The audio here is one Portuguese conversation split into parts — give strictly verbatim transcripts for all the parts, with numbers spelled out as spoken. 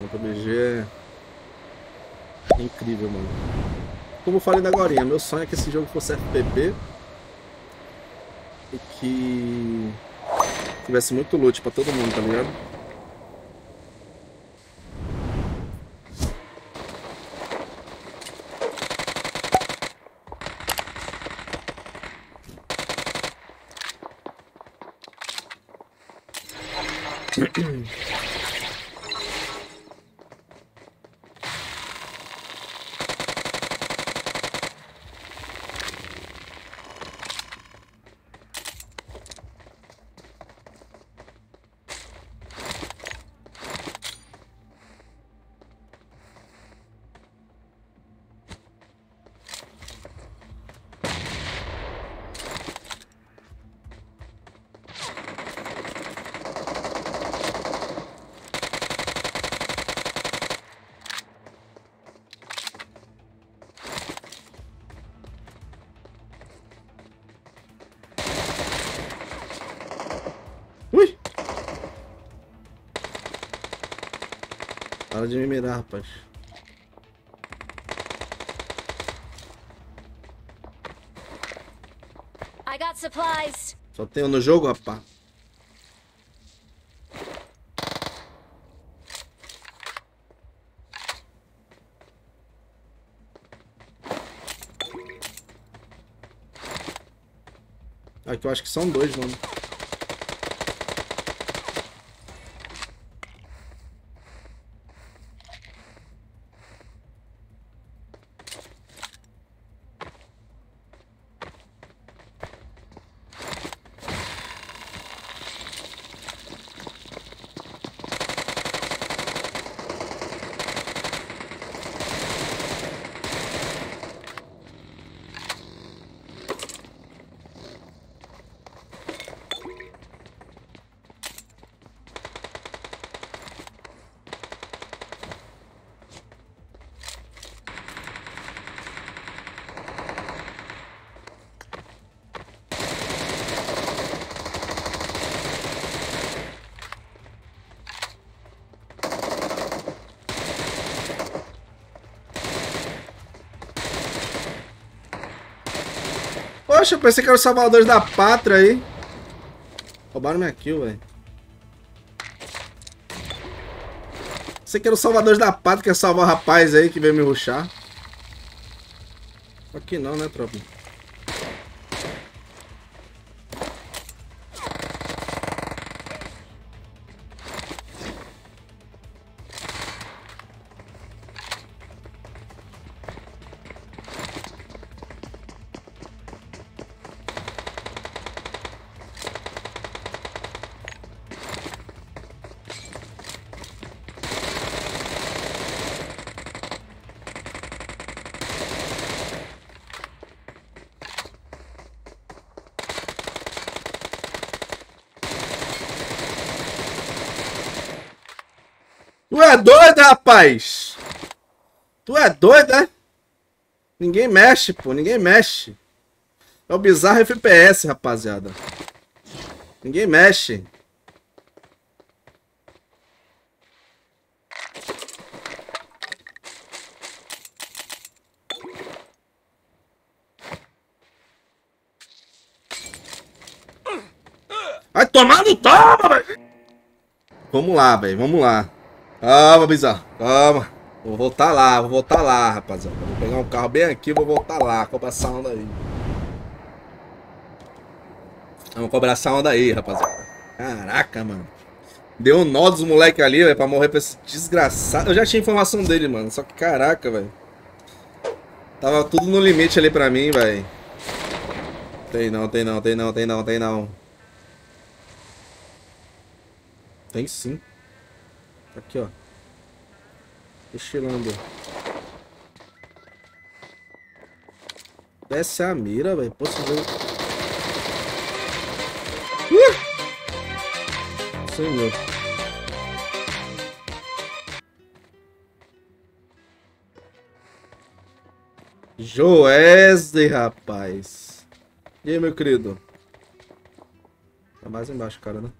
O P B G é incrível, mano. Como eu falei agora, meu sonho é que esse jogo fosse F P P e que tivesse muito loot pra todo mundo, tá ligado? Para de me mirar, rapaz. I got supplies. Só tem um no jogo, rapaz. Aqui eu acho que são dois, mano. Poxa, eu pensei que era os salvadores da pátria aí. Roubaram minha kill, velho. Pensei que era os salvadores da pátria que ia salvar o rapaz aí que veio me rushar. Aqui não, né, tropa? Tu é doido, rapaz! Tu é doido, né? Ninguém mexe, pô. Ninguém mexe. É o bizarro F P S, rapaziada. Ninguém mexe. Vai tomar no toma, velho! Vamos lá, velho. Vamos lá. Calma, bizarro, calma. Vou voltar lá, vou voltar lá, rapaziada. Vou pegar um carro bem aqui, vou voltar lá. Cobrar essa onda aí. Vamos cobrar essa onda aí, rapaziada. Caraca, mano. Deu um nó dos moleques ali, velho, pra morrer pra esse desgraçado. Eu já tinha informação dele, mano. Só que caraca, velho. Tava tudo no limite ali pra mim, velho. Tem não, tem não, tem não, tem não, tem não. Tem sim. Aqui, ó. Estilando. Desce a mira, velho. Posso ver. Uh! Senhor. Joesley, rapaz. E aí, meu querido? Tá mais embaixo, cara, né?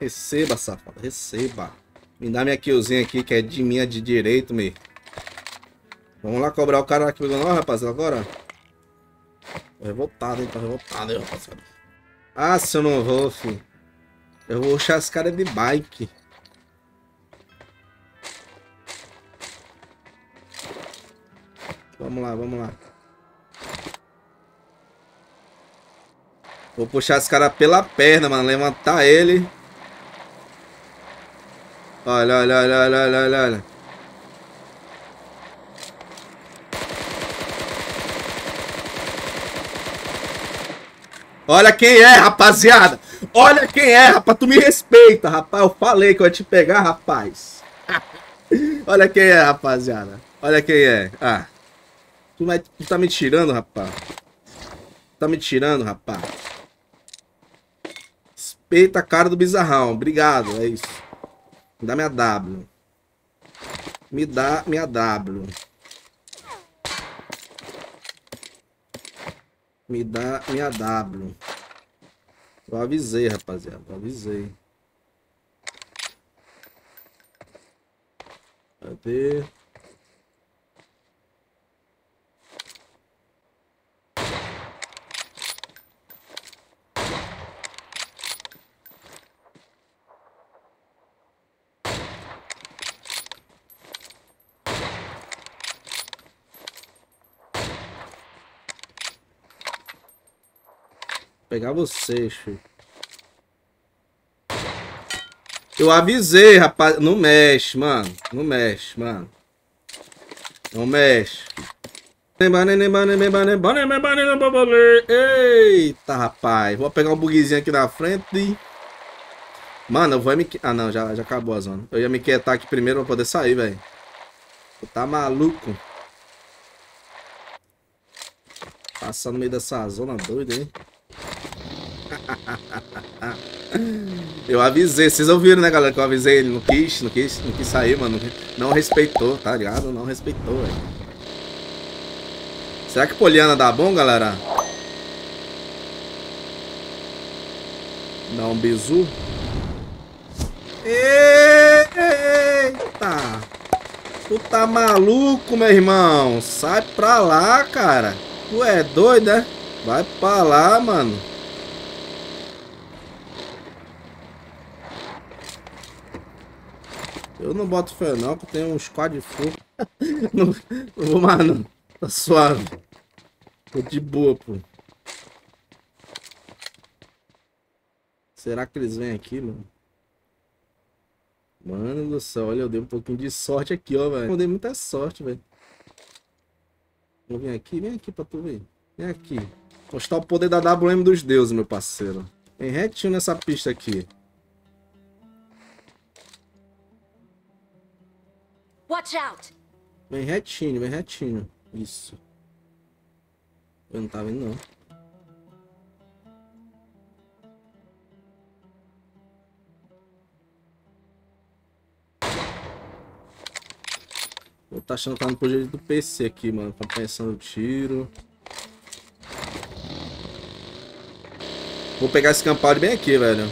Receba, safado, receba. Me dá minha killzinha aqui, que é de minha de direito, meu. Vamos lá cobrar o cara que pegou nós, rapaziada, agora. Tô revoltado, hein? Tô revoltado, hein, rapaziada. Ah, se eu não vou, filho. Eu vou puxar esse cara de bike. Vamos lá, vamos lá. Vou puxar esse cara pela perna, mano. Levantar ele. Olha, olha, olha, olha, olha, olha. Olha quem é, rapaziada. Olha quem é, rapaz. Tu me respeita, rapaz. Eu falei que eu ia te pegar, rapaz. Olha quem é, rapaziada. Olha quem é. Ah. Tu, vai... tu tá me tirando, rapaz. Tá me tirando, rapaz. Respeita a cara do bizarrão. Obrigado, é isso. Me dá minha W. Me dá minha W. Me dá minha W. Eu avisei, rapaziada. Eu avisei. Cadê? Pegar vocês, filho. Eu avisei, rapaz. Não mexe, mano. Não mexe, mano. Não mexe. Eita, rapaz. Vou pegar um bugzinho aqui na frente. Mano, eu vou me... Ah, não. Já, já acabou a zona. Eu ia me quietar aqui primeiro pra poder sair, velho. Tá maluco? Passar no meio dessa zona doida, hein? Eu avisei, vocês ouviram, né, galera? Que eu avisei, ele não quis, não quis, não quis sair, mano. Não respeitou, tá ligado? Não respeitou, velho. Será que Poliana dá bom, galera? Dá um bizu. Eita! Tu tá maluco, meu irmão? Sai pra lá, cara. Tu é doido, né? Vai pra lá, mano. Eu não boto fé não, que eu tenho um squad de fogo. Não, não vou mais não. Tá suave. Tô de boa, pô. Será que eles vêm aqui, mano? Mano do céu, olha, eu dei um pouquinho de sorte aqui, ó, velho. Eu dei muita sorte, velho. Vou vir aqui, vem aqui pra tu ver. Vem aqui. Mostrar o poder da W M dos deuses, meu parceiro. Vem retinho nessa pista aqui. Watch out. Vem retinho, vem retinho. Isso. Eu não tava indo, não. Eu tô achando que tá no poder do P C aqui, mano. Tá pensando o tiro. Vou pegar esse campado bem aqui, velho.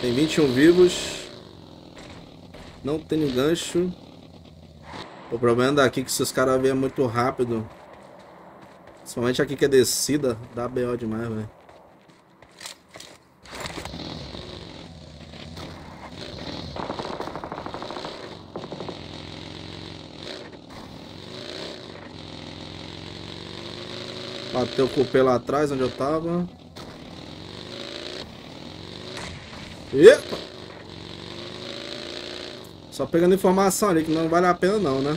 Tem vinte e um vivos. Não tem gancho. O problema daqui é que se os caras vêm muito rápido. Principalmente aqui que é descida, dá B O demais, velho. Bateu o cupê lá atrás, onde eu tava. Epa! Só pegando informação ali, que não vale a pena não, né?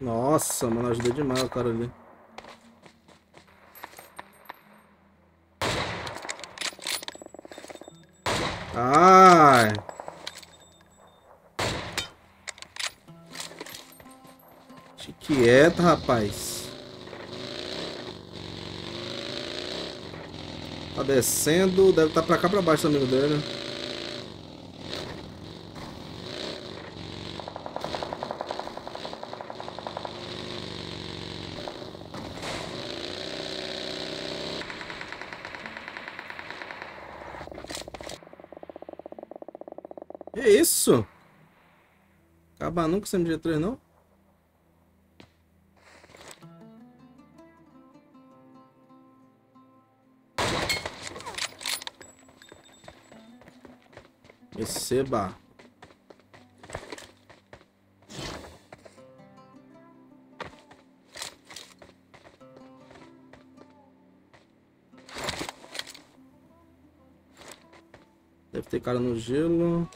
Nossa, mano, ajudou demais o cara ali. Ai... Quieto, rapaz. Tá descendo, deve estar pra cá pra baixo o amigo dele. Que isso? Acaba nunca sem M G três não? Receba. Deve ter cara no gelo.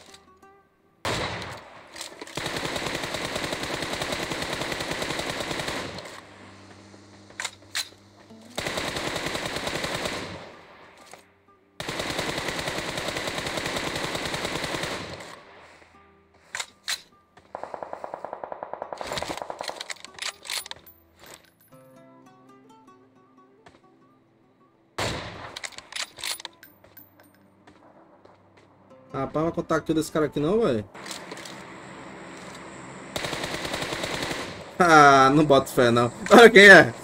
Rapaz, vai contar aquilo desse cara aqui não, velho. Ah, não boto fé não. Olha quem é.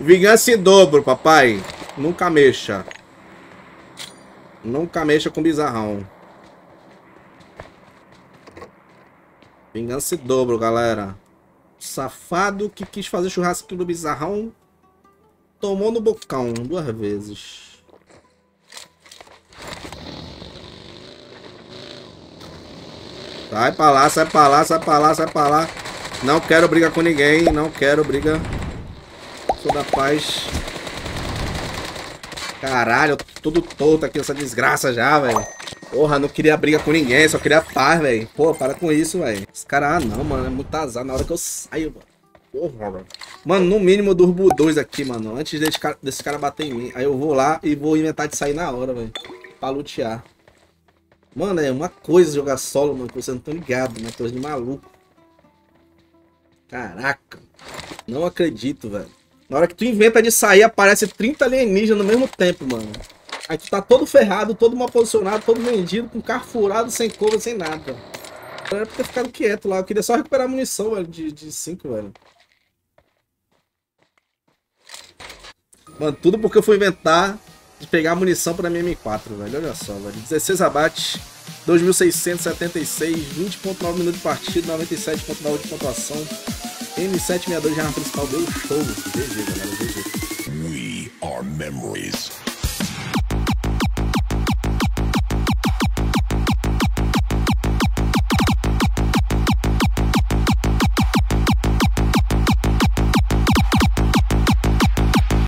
Vingança em dobro, papai. Nunca mexa. Nunca mexa com bizarrão. Vingança em dobro, galera. Safado que quis fazer churrasco do bizarrão. Tomou no bocão duas vezes. Sai pra lá, sai pra lá, sai pra lá, sai pra lá. Não quero briga com ninguém. Não quero briga. Sou da paz. Caralho, eu tô tudo torto aqui nessa desgraça já, velho. Porra, não queria briga com ninguém. Só queria paz, velho. Pô, para com isso, velho. Os caras, ah, não, mano. É muito azar na hora que eu saio, mano. Porra, mano, no mínimo eu durmo dois aqui, mano. Antes desse cara, desse cara bater em mim. Aí eu vou lá e vou inventar de sair na hora, velho. Pra lutear. Mano, é uma coisa jogar solo, mano. Que vocês não estão ligados, né? Tô de maluco. Caraca. Não acredito, velho. Na hora que tu inventa de sair, aparece trinta alienígenas no mesmo tempo, mano. Aí tu tá todo ferrado, todo mal posicionado, todo vendido, com carro furado, sem couro, sem nada. Era pra ter ficado quieto lá. Eu queria só recuperar a munição, velho, de cinco, velho. Mano, tudo porque eu fui inventar de pegar munição pra minha M quatro, velho. Olha só, velho. dezesseis abates, dois mil seiscentos e setenta e seis, vinte vírgula nove minutos de partida, noventa e sete vírgula nove de pontuação. M sete sessenta e dois de arma principal deu show. G G, galera. G G. We are memories.